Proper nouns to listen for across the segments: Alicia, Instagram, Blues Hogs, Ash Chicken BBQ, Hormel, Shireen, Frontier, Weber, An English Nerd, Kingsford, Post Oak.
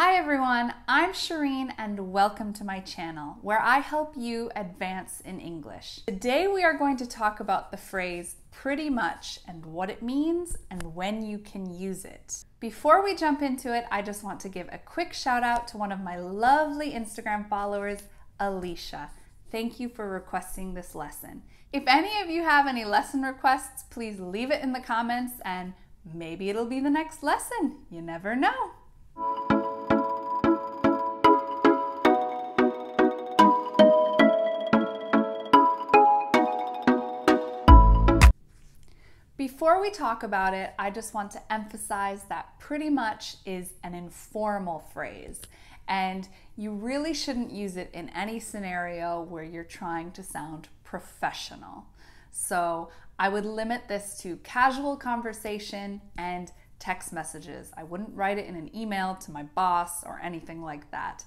Hi everyone, I'm Shireen and welcome to my channel where I help you advance in English. Today we are going to talk about the phrase pretty much and what it means and when you can use it. Before we jump into it, I just want to give a quick shout out to one of my lovely Instagram followers, Alicia. Thank you for requesting this lesson. If any of you have any lesson requests, please leave it in the comments and maybe it'll be the next lesson. You never know. Before we talk about it, I just want to emphasize that pretty much is an informal phrase, and you really shouldn't use it in any scenario where you're trying to sound professional. So I would limit this to casual conversation and text messages. I wouldn't write it in an email to my boss or anything like that.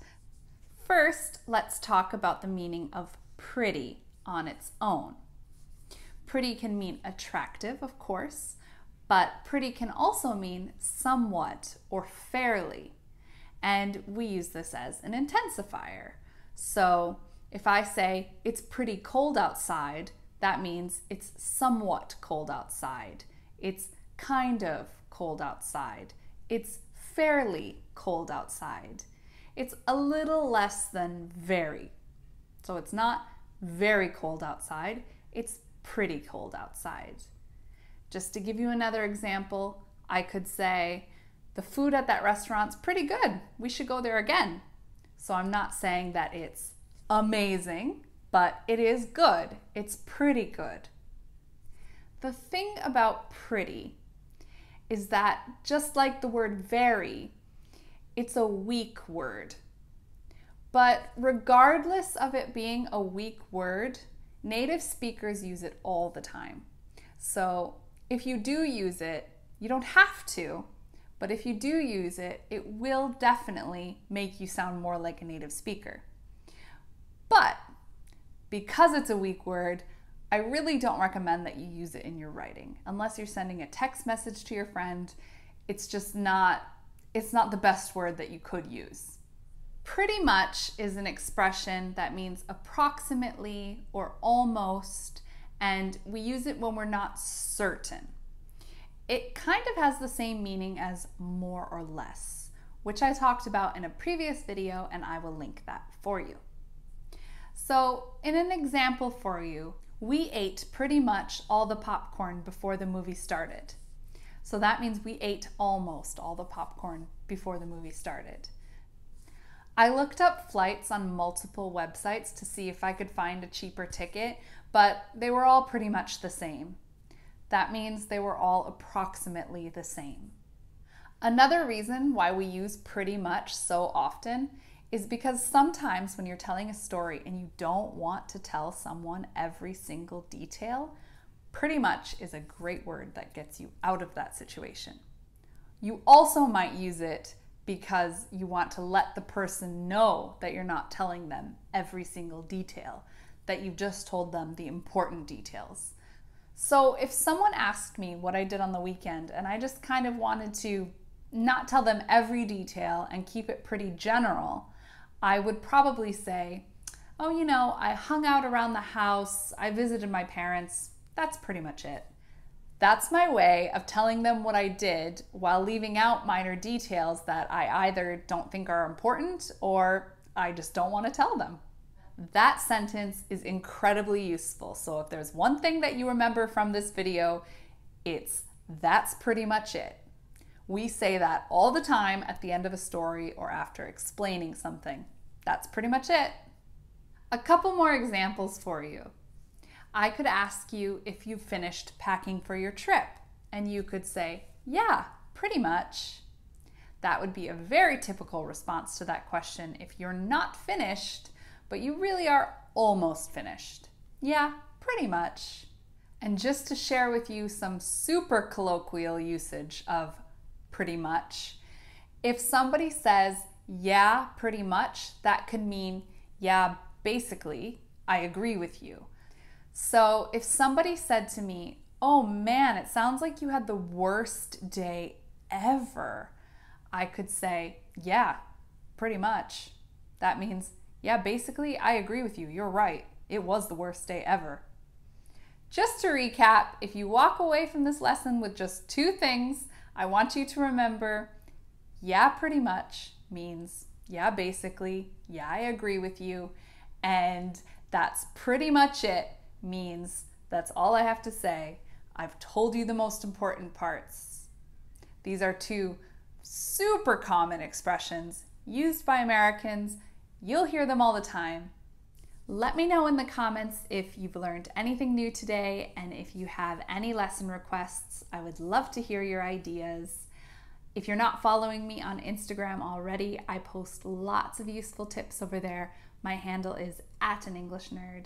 First, let's talk about the meaning of pretty on its own. Pretty can mean attractive, of course, but pretty can also mean somewhat or fairly. And we use this as an intensifier. So if I say it's pretty cold outside, that means it's somewhat cold outside. It's kind of cold outside. It's fairly cold outside. It's a little less than very. So it's not very cold outside. It's pretty cold outside. Just to give you another example, I could say, the food at that restaurant's pretty good. We should go there again. So I'm not saying that it's amazing, but it is good. It's pretty good. The thing about pretty is that just like the word very, it's a weak word. But regardless of it being a weak word, native speakers use it all the time. So if you do use it, you don't have to, but if you do use it, it will definitely make you sound more like a native speaker. But because it's a weak word, I really don't recommend that you use it in your writing. Unless you're sending a text message to your friend, it's just not the best word that you could use. Pretty much is an expression that means approximately or almost, and we use it when we're not certain. It kind of has the same meaning as more or less, which I talked about in a previous video, and I will link that for you. So in an example for you, we ate pretty much all the popcorn before the movie started. So that means we ate almost all the popcorn before the movie started. I looked up flights on multiple websites to see if I could find a cheaper ticket, but they were all pretty much the same. That means they were all approximately the same. Another reason why we use pretty much so often is because sometimes when you're telling a story and you don't want to tell someone every single detail, pretty much is a great word that gets you out of that situation. You also might use it because you want to let the person know that you're not telling them every single detail, that you've just told them the important details. So if someone asked me what I did on the weekend and I just kind of wanted to not tell them every detail and keep it pretty general, I would probably say, oh, you know, I hung out around the house, I visited my parents, that's pretty much it. That's my way of telling them what I did while leaving out minor details that I either don't think are important or I just don't want to tell them. That sentence is incredibly useful. So if there's one thing that you remember from this video, it's that's pretty much it. We say that all the time at the end of a story or after explaining something. That's pretty much it. A couple more examples for you. I could ask you if you finished packing for your trip, and you could say, yeah, pretty much. That would be a very typical response to that question if you're not finished, but you really are almost finished. Yeah, pretty much. And just to share with you some super colloquial usage of pretty much, if somebody says, yeah, pretty much, that could mean, yeah, basically, I agree with you. So if somebody said to me, oh man, it sounds like you had the worst day ever, I could say, yeah, pretty much, that means, yeah, basically, I agree with you. You're right. It was the worst day ever. Just to recap, if you walk away from this lesson with just two things, I want you to remember, yeah, pretty much means, yeah, basically, yeah, I agree with you, and that's pretty much it means that's all I have to say. I've told you the most important parts. These are two super common expressions used by Americans. You'll hear them all the time. Let me know in the comments if you've learned anything new today, and if you have any lesson requests, I would love to hear your ideas. If you're not following me on Instagram already, I post lots of useful tips over there. My handle is @AnEnglishNerd.